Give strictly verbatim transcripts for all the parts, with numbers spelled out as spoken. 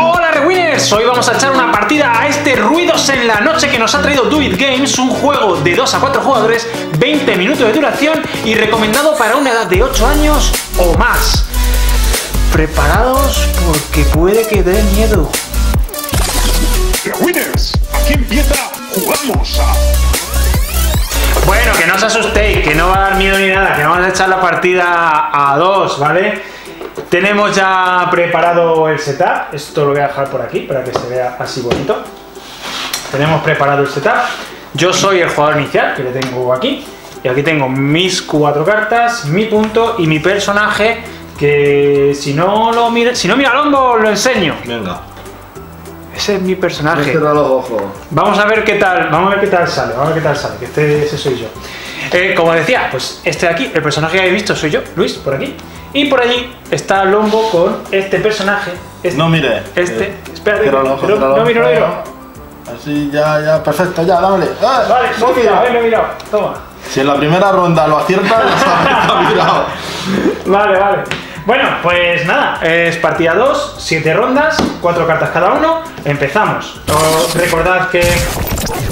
Hola Rewiners, hoy vamos a echar una partida a este Ruidos en la Noche que nos ha traído Do It Games, un juego de dos a cuatro jugadores, veinte minutos de duración y recomendado para una edad de ocho años o más. Preparados porque puede que dé miedo. Rewiners, aquí empieza, jugamos a... Bueno, que no os asustéis, que no va a dar miedo ni nada, que vamos a echar la partida a dos, ¿vale? Tenemos ya preparado el setup, esto lo voy a dejar por aquí para que se vea así bonito. Tenemos preparado el setup, yo soy el jugador inicial, que le tengo aquí, y aquí tengo mis cuatro cartas, mi punto y mi personaje, que si no lo mira, si no mira Lombo, lo enseño. Venga. Ese es mi personaje. Me cierra los ojos. Vamos a ver qué tal, vamos a ver qué tal sale, vamos a ver qué tal sale, que este, ese soy yo. Eh, como decía, pues este de aquí, el personaje que habéis visto soy yo, Luis, por aquí. Y por allí está Lombo con este personaje. Este, no mire. Este. Eh, espérate. Pero, no, pero, no, no miro, no miro. Así, ya, ya, perfecto, ya, dámele. Ah, vale, no he mirado, no he mirado. Toma. Si en la primera ronda lo aciertas, está mirado. Vale, vale. Bueno, pues nada, es partida dos, siete rondas, cuatro cartas cada uno. Empezamos. Os recordad que,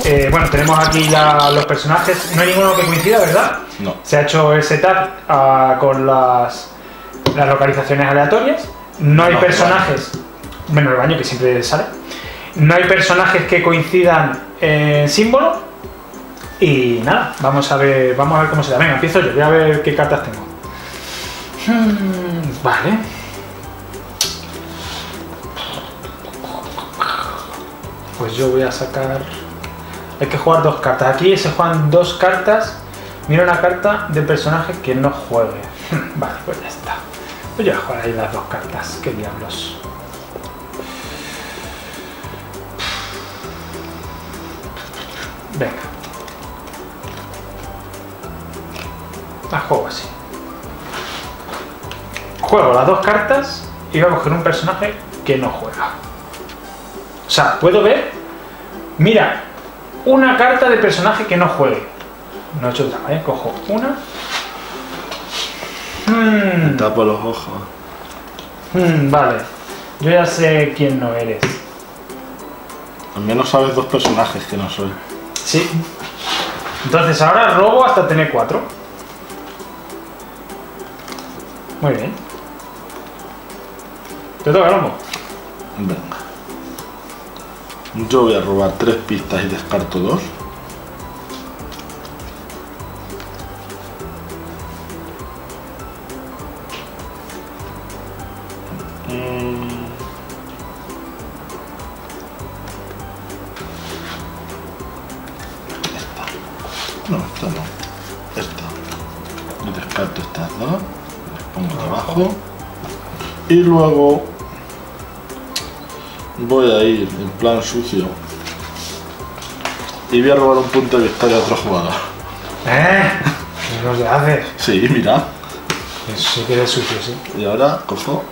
eh, bueno, tenemos aquí ya los personajes. No hay ninguno que coincida, ¿verdad? No. Se ha hecho el setup uh, con las. las localizaciones aleatorias, no hay no, personajes, el bueno el baño que siempre sale, no hay personajes que coincidan en símbolo y nada, vamos a ver vamos a ver cómo se da. Venga, empiezo yo, voy a ver qué cartas tengo. Hmm, vale. Pues yo voy a sacar... Hay que jugar dos cartas, aquí se juegan dos cartas, mira una carta de personaje que no juegue. Vale, pues ya está. Voy a jugar ahí las dos cartas, qué diablos. Venga. La juego así. Juego las dos cartas y voy a coger un personaje que no juega. O sea, puedo ver. Mira, una carta de personaje que no juegue. No he hecho nada, ¿eh? Cojo una. Mm. Me tapo los ojos. Mm, vale. Yo ya sé quién no eres. Al menos sabes dos personajes que no soy. Sí. Entonces ahora robo hasta tener cuatro. Muy bien. ¿Te toca, Lombo? Venga. Yo voy a robar tres pistas y descarto dos. No, esta no. Esta. Yo descarto estas dos. Les pongo abajo. Y luego voy a ir en plan sucio. Y voy a robar un punto de victoria a otro jugador. ¿Eh? ¿Qué nos haces? Sí, mira. Eso que es sucio, sí. Y ahora cojo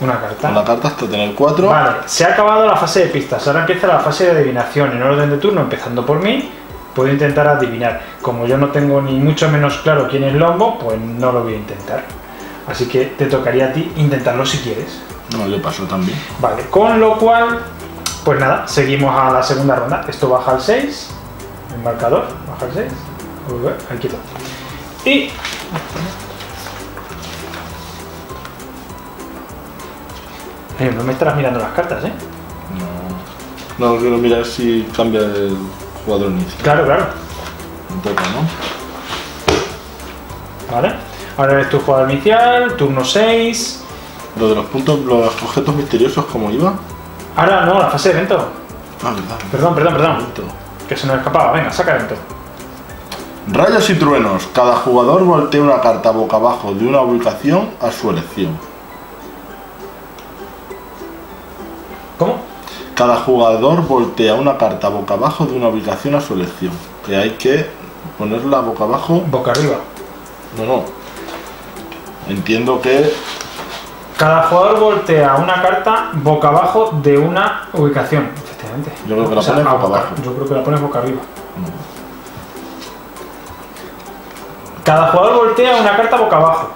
una carta. Una carta hasta tener cuatro. Vale, se ha acabado la fase de pistas. Ahora empieza la fase de adivinación en orden de turno, empezando por mí. Puedo intentar adivinar. Como yo no tengo ni mucho menos claro quién es Lombo, pues no lo voy a intentar. Así que te tocaría a ti intentarlo si quieres. No, yo paso también. Vale, con lo cual, pues nada, seguimos a la segunda ronda. Esto baja al seis, el marcador, baja al seis. Ahí quito. Y... Eh, no me estarás mirando las cartas, ¿eh? No, no quiero mirar si cambia el... Claro, claro. Me toca, ¿no? Vale. Ahora eres tu jugador inicial, turno seis. Lo de los puntos, los objetos misteriosos, ¿cómo iba? Ahora no, la fase de evento. Ah, verdad. Perdón, perdón, perdón. Evento. Que se nos escapaba. Venga, saca evento. Rayos y truenos. Cada jugador voltea una carta boca abajo de una ubicación a su elección. ¿Cómo? Cada jugador voltea una carta boca abajo de una ubicación a su elección. Que hay que ponerla boca abajo. Boca arriba. No, no. Entiendo que... Cada jugador voltea una carta boca abajo de una ubicación. Efectivamente. Yo creo que la o sea, pones boca, boca abajo. Yo creo que la pones boca arriba. No. Cada jugador voltea una carta boca abajo.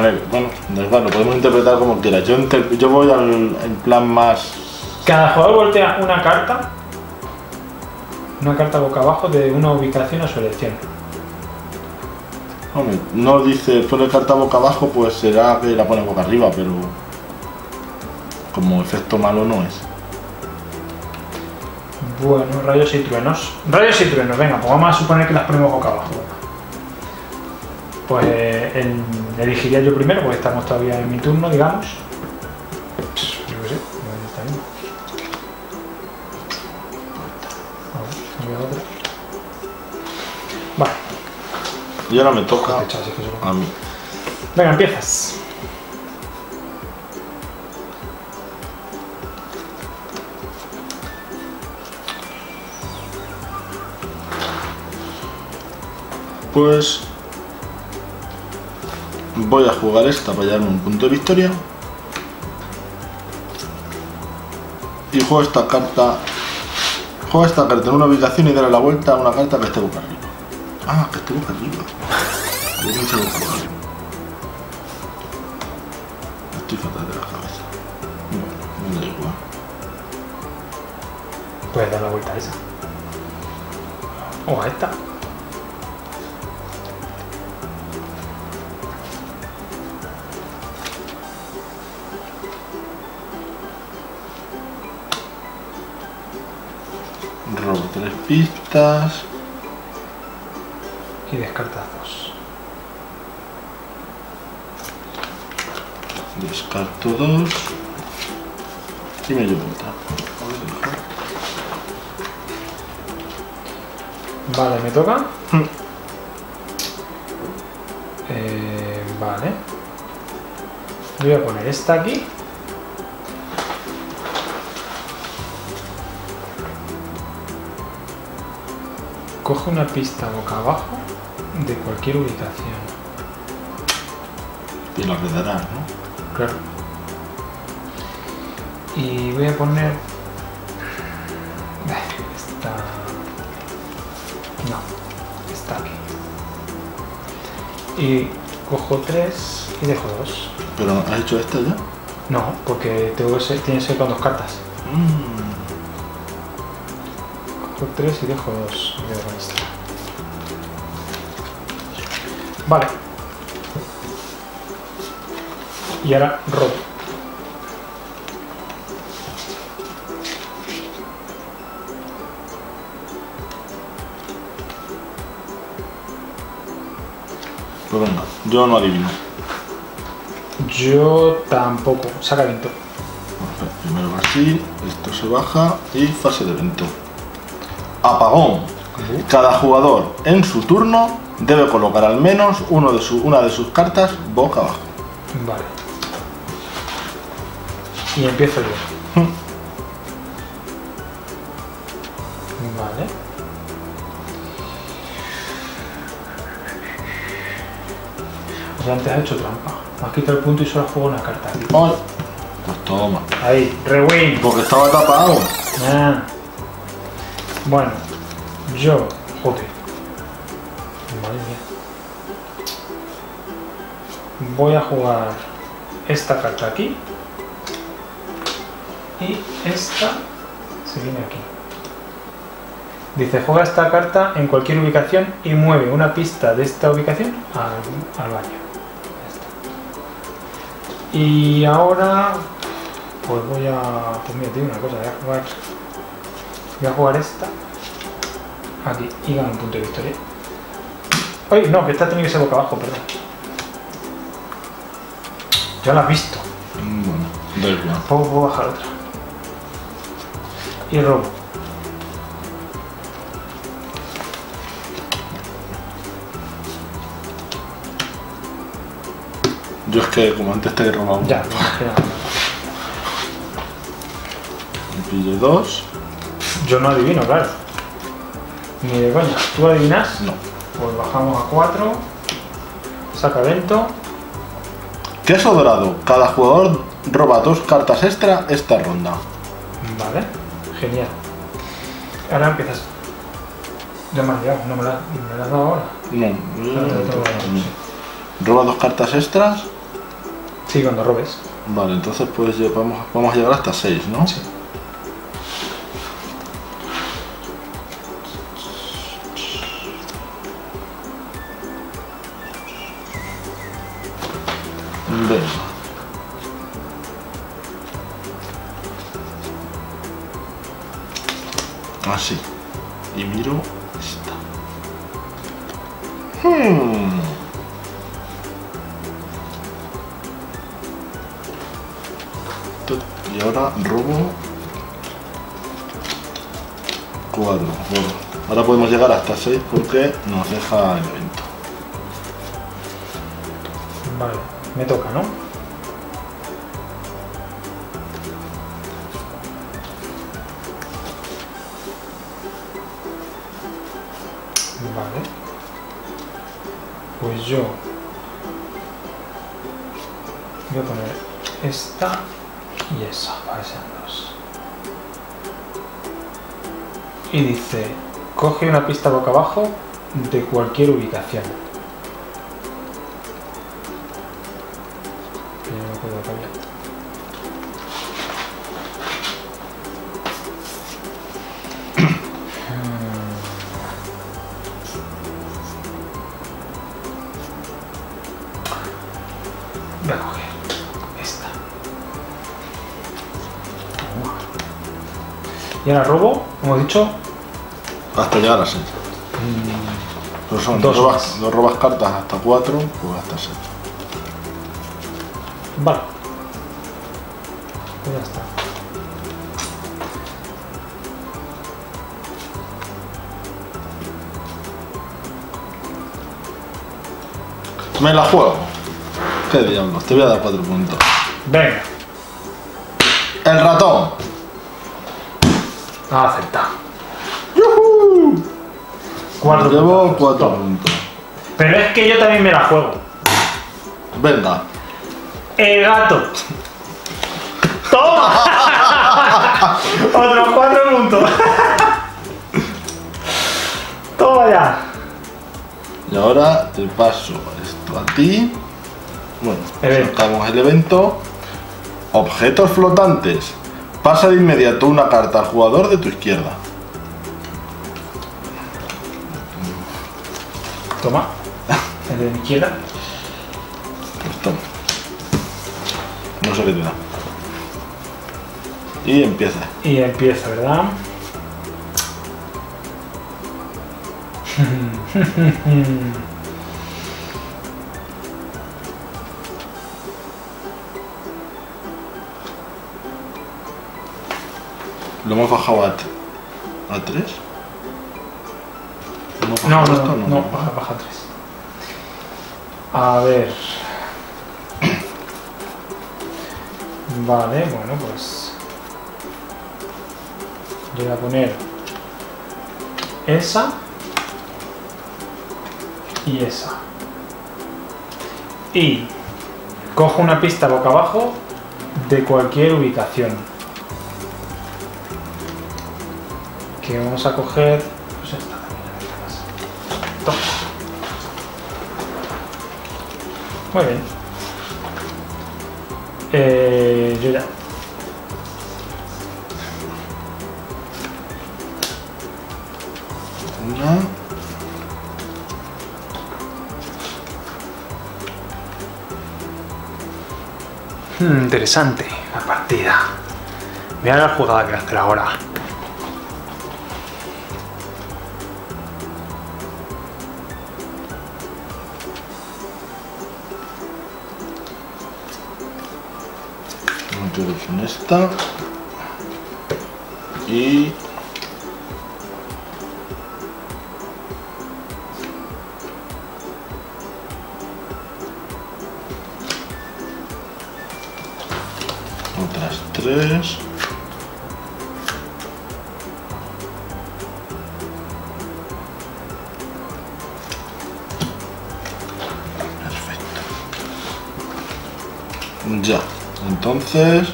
ver, bueno, no es mal, lo podemos interpretar como quieras. Yo, yo voy al, al plan más... Cada jugador voltea una carta, una carta boca abajo de una ubicación a su elección. Hombre, no dice, pone carta boca abajo, pues será que la pone boca arriba, pero... como efecto malo no es. Bueno, rayos y truenos. Rayos y truenos, venga, pues vamos a suponer que las ponemos boca abajo. Pues el, elegiría yo primero, porque estamos todavía en mi turno, digamos. Yo qué sé, está bien. A ver, otra. Vale. Y ahora me toca a mí. Venga, empiezas. Pues voy a jugar esta para llevarme un punto de victoria. Y juego esta carta. Juego esta carta en una ubicación y darle la vuelta a una carta que esté boca arriba. Ah, que esté boca arriba. Estoy fatal de la cabeza. Bueno, no da igual. Puedes dar la vuelta a esa. O a esta. Robo tres pistas y descartas dos. Descarto dos y me llevo otra. Vale, me toca. eh, vale. Voy a poner esta aquí. Coge una pista boca abajo de cualquier ubicación. Y la quedarás, ¿no? Claro. Y voy a poner... esta... no, está aquí. Y cojo tres y dejo dos. ¿Pero has hecho esta ya? No, porque tengo que ser, tiene que ser con dos cartas. Mm. tres y dejo dos. Vale. Y ahora robo. Pues venga, yo no adivino. Yo tampoco. Saca viento. Bueno, primero así, esto se baja y fase de viento. Apagón. Cada jugador en su turno debe colocar al menos uno de su, una de sus cartas boca abajo. Vale. Y empiezo yo. Vale. O sea, antes has hecho trampa. Me has quitado el punto y solo juego una carta. ¡Ay! Pues toma. Ahí, rewind. Porque estaba tapado. Ah. Bueno, yo... joder. Madre mía. Voy a jugar esta carta aquí. Y esta se viene aquí. Dice, juega esta carta en cualquier ubicación y mueve una pista de esta ubicación al, al baño. Esta. Y ahora... pues voy a... pues mira, tiene una cosa, voy a jugar... voy a jugar esta aquí y gano un punto de victoria. ¡Ay! No, que esta tenía que ser boca abajo, perdón. Ya la has visto. Bueno, da puedo, puedo bajar otra. Y robo. Yo es que como antes te he robado. Ya, me pillo dos. Yo no adivino, claro. Ni de coña. ¿Tú adivinas? No. Pues bajamos a cuatro. Saca lento. Queso dorado. Cada jugador roba dos cartas extra esta ronda. Vale. Genial. Ahora empiezas. Ya me has liado. ¿No me la, me la has dado ahora? No. Claro, no, no, no, no. Roba dos cartas extras Sí, cuando robes. Vale, entonces pues vamos, vamos a llegar hasta seis, ¿no? Sí. Así. Y miro esta. Hmm. Y ahora robo cuatro. Bueno, ahora podemos llegar hasta seis porque nos deja el evento. Vale, me toca, ¿no? Vale. Pues yo voy a poner esta y esa, para que sean dos. Y dice, coge una pista boca abajo de cualquier ubicación. Yo no puedo cambiar. Voy a coger esta. Y ahora robo, como he dicho. Hasta llegar a seis. Mm, Pero son dos, robas, dos robas cartas hasta cuatro, pues hasta seis. Vale. Pues ya está. Me la juego. Qué diablos, te voy a dar cuatro puntos. Venga. El ratón. Ah, acepta. ¡Yuhu! Cuatro puntos. Llevo cuatro puntos. Pero es que yo también me la juego. Venga. El gato. ¡Toma! Otros cuatro puntos. Toma ya. Y ahora te paso esto a ti. Bueno, sacamos el evento. Objetos flotantes. Pasa de inmediato una carta al jugador de tu izquierda. Toma. El de mi izquierda. Pues toma. No sé qué te da. Y empieza. Y empieza, ¿verdad? Lo hemos bajado a, a tres. ¿Hemos no, no, no, no, no, baja, baja tres. A ver. Vale, bueno, pues yo voy a poner esa y esa. Y cojo una pista boca abajo de cualquier ubicación. Que vamos a coger, pues esta también, toma. Muy bien. Eh, yo ya. Una. Hmm, interesante la partida. Mirad la jugada que hacer ahora. Con esta y otras tres. Perfecto. Ya. Entonces,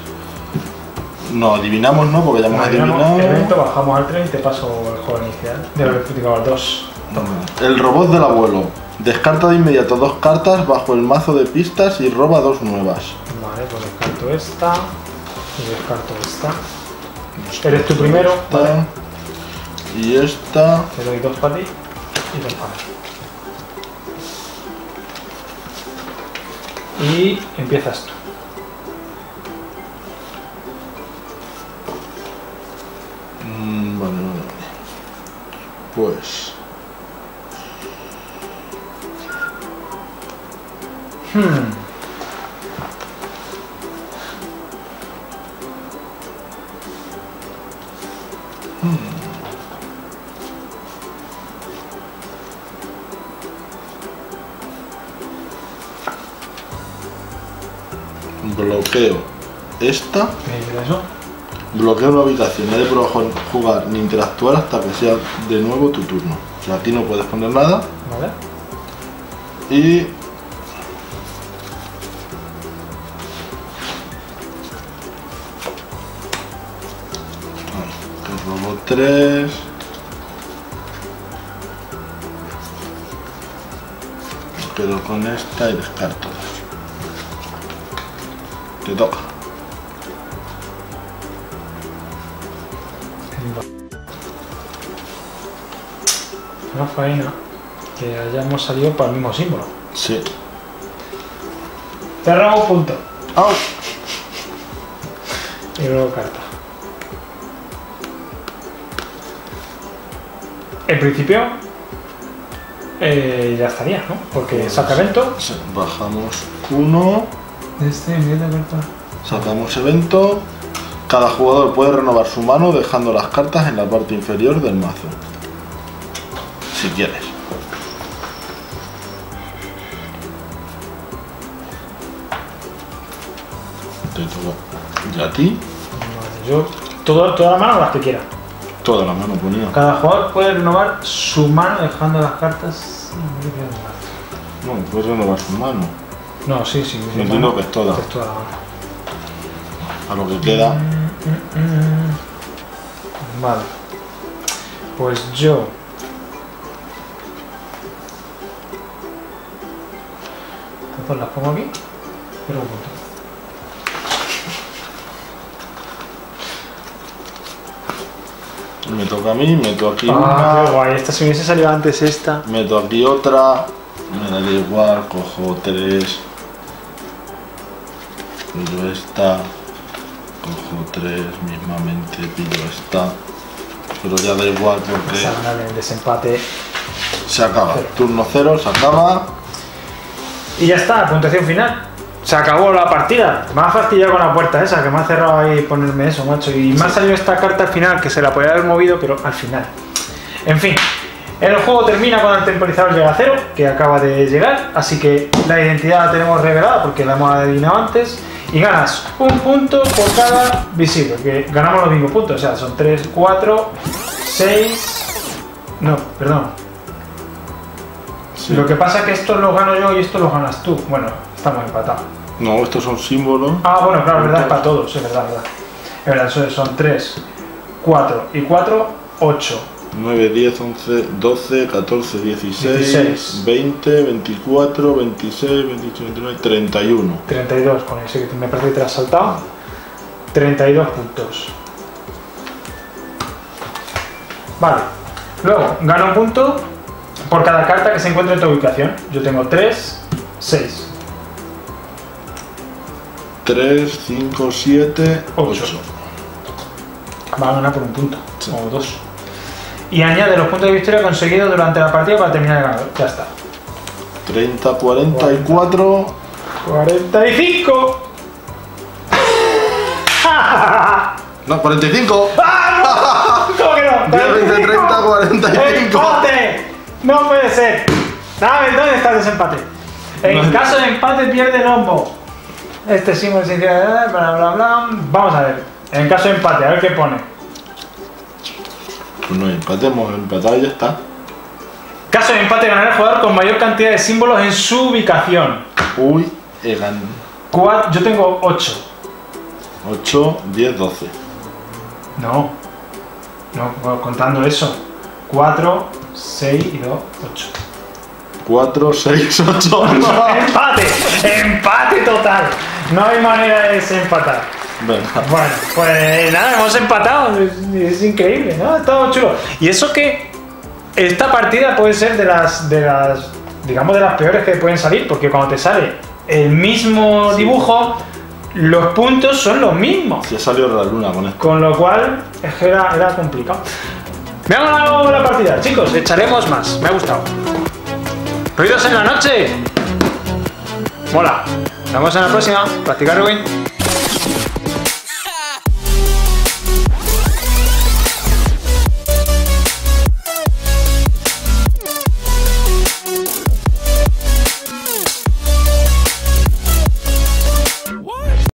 no, adivinamos no, porque ya hemos adivinado. El evento, bajamos al tres y te paso el juego inicial. De lo que he explicado al dos. El robot del abuelo. Descarta de inmediato dos cartas bajo el mazo de pistas y roba dos nuevas. Vale, pues descarto esta y descarto esta. Descarto Eres tú primero. Esta, vale. Y esta. Te doy dos para ti y dos para ti. Y empiezas tú. Mm, vale, vale. Pues. Hmm. Hmm. Bloqueo esta. ¿Qué es eso? Bloqueo una habitación. Nadie puede jugar ni interactuar hasta que sea de nuevo tu turno. O sea, aquí no puedes poner nada. Vale. Y tres. Pero con esta y descarto. Te toca. Una faena que hayamos salido para el mismo símbolo. Sí. Cerramos punto. ¡Au! Y luego carta. En principio, eh, ya estaría, ¿no? Porque pues saca evento. Bajamos uno. Este, sacamos evento. Cada jugador puede renovar su mano dejando las cartas en la parte inferior del mazo. Si quieres. Te toca. ¿Y a ti? Vale, yo. Toda, toda la mano o las que quiera. Toda la mano ponía. Cada jugador puede renovar su mano dejando las cartas. No, puedes renovar su mano. No, sí, sí. Me entiendo que es toda. Que es toda la mano. A lo que queda. Vale. Pues yo. Entonces las pongo aquí. Pero un punto. Me toca a mí, meto aquí ah, una. Guay, esta si hubiese salido antes esta. Meto aquí otra. Me da igual, cojo tres. Pillo esta. Cojo tres, mismamente pillo esta. Pero ya da igual porque. El desempate. Se acaba. Cero. Turno cero, se acaba. Y ya está, puntuación final. Se acabó la partida. Me ha fastidiado con la puerta esa, que me ha cerrado ahí ponerme eso, macho. Y me ha salido esta carta al final, que se la podía haber movido, pero al final. En fin, el juego termina cuando el temporizador llega a cero, que acaba de llegar. Así que la identidad la tenemos revelada, porque la hemos adivinado antes. Y ganas un punto por cada visible, que ganamos los mismos puntos. O sea, son tres, cuatro, seis... No, perdón. Sí. Lo que pasa es que estos los gano yo y estos los ganas tú. Bueno, estamos empatados. No, estos son símbolos. Ah, bueno, claro, verdad, es para todos, es verdad, verdad. Es verdad, eso son tres, cuatro y cuatro, ocho. nueve, diez, once, doce, catorce, dieciséis, veinte, veinticuatro, veintiséis, veintiocho, veintinueve, treinta y uno. treinta y dos, con ese que me parece que te has saltado. treinta y dos puntos. Vale, luego gano un punto por cada carta que se encuentre en tu ubicación. Yo tengo tres, seis, tres, cinco, siete, ocho. Va a ganar por un punto, sí. O dos. Y añade los puntos de victoria conseguidos durante la partida para terminar de ganar. Ya está. treinta, cuarenta y cuatro, cuarenta y cinco. No, cuarenta y cinco. ¡Ah, no! ¿Cómo que no? diez, veinte, treinta, cuarenta y cinco. ¡Empate! ¡No puede ser! Dame, ¿dónde está el desempate? En no. caso de empate pierde Lombo. Este símbolo se dice bla bla bla. Vamos a ver. En caso de empate, a ver qué pone. Pues no empatemos, empatado y ya está. Caso de empate, ganará el jugador con mayor cantidad de símbolos en su ubicación. Uy, el ganó. Yo tengo ocho. ocho, diez, doce. No. No, contando eso. cuatro, seis y dos, ocho. cuatro, seis, ocho... ¡Empate! ¡Empate total! No hay manera de desempatar. Verdad. Bueno, pues nada, hemos empatado. Es, es increíble, ¿no? Ha estado chulo. Y eso que esta partida puede ser de las, de las, digamos, de las peores que pueden salir, porque cuando te sale el mismo sí. dibujo, los puntos son los mismos. Sí, ha salido la luna con esto. Con lo cual, es que era, era complicado. Me ha ganado la partida, chicos. Echaremos más. Me ha gustado. Ruidos en la noche. Mola. Nos vemos en la próxima. Practicar Ruin.